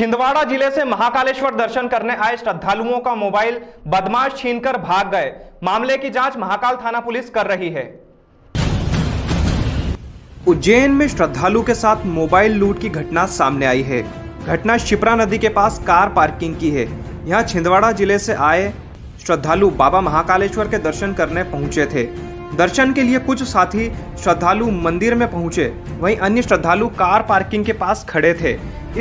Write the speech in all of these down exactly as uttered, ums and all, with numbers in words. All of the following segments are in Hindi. छिंदवाड़ा जिले से महाकालेश्वर दर्शन करने आए श्रद्धालुओं का मोबाइल बदमाश छीनकर भाग गए। मामले की जांच महाकाल थाना पुलिस कर रही है। उज्जैन में श्रद्धालु के साथ मोबाइल लूट की घटना सामने आई है। घटना शिप्रा नदी के पास कार पार्किंग की है। यहाँ छिंदवाड़ा जिले से आए श्रद्धालु बाबा महाकालेश्वर के दर्शन करने पहुंचे थे। दर्शन के लिए कुछ साथी श्रद्धालु मंदिर में पहुंचे, वहीं अन्य श्रद्धालु कार पार्किंग के पास खड़े थे।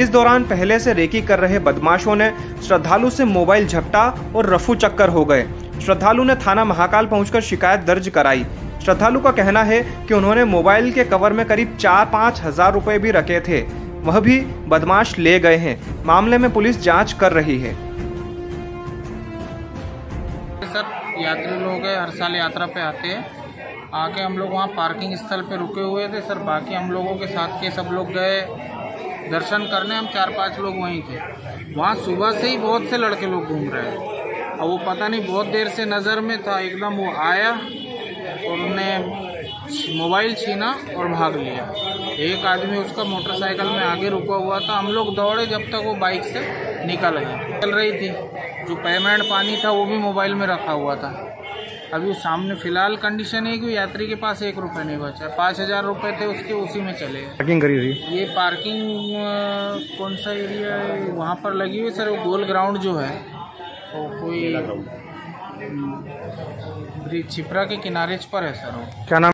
इस दौरान पहले से रेकी कर रहे बदमाशों ने श्रद्धालु से मोबाइल झपटा और रफू चक्कर हो गए। श्रद्धालु ने थाना महाकाल पहुंचकर शिकायत दर्ज कराई। श्रद्धालु का कहना है कि उन्होंने मोबाइल के कवर में करीब चार पाँच हजार रुपये भी रखे थे, वह भी बदमाश ले गए हैं। मामले में पुलिस जाँच कर रही है। सर, यात्री लोग हर साल यात्रा पे आते हैं। आके हम लोग वहाँ पार्किंग स्थल पे रुके हुए थे सर। बाकी हम लोगों के साथ के सब लोग गए दर्शन करने, हम चार पांच लोग वहीं थे। वहाँ सुबह से ही बहुत से लड़के लोग घूम रहे हैं और वो पता नहीं बहुत देर से नज़र में था। एकदम वो आया और उन्होंने मोबाइल छीना और भाग लिया। एक आदमी उसका मोटरसाइकिल में आगे रुका हुआ था। हम लोग दौड़े जब तक वो बाइक से निकल गया। चल रही थी, जो पेमेंट पानी था वो भी मोबाइल में रखा हुआ था। अभी उस सामने फिलहाल कंडीशन है कि यात्री के पास एक रुपये नहीं बचा। पाँच हज़ार रुपये थे उसके, उसी में चले। पार्किंग करी हुई, ये पार्किंग कौन सा एरिया है वहाँ पर लगी हुई सर। वो गोल ग्राउंड जो है वो कोई छिप्रा के किनारे पर है सर। क्या नाम?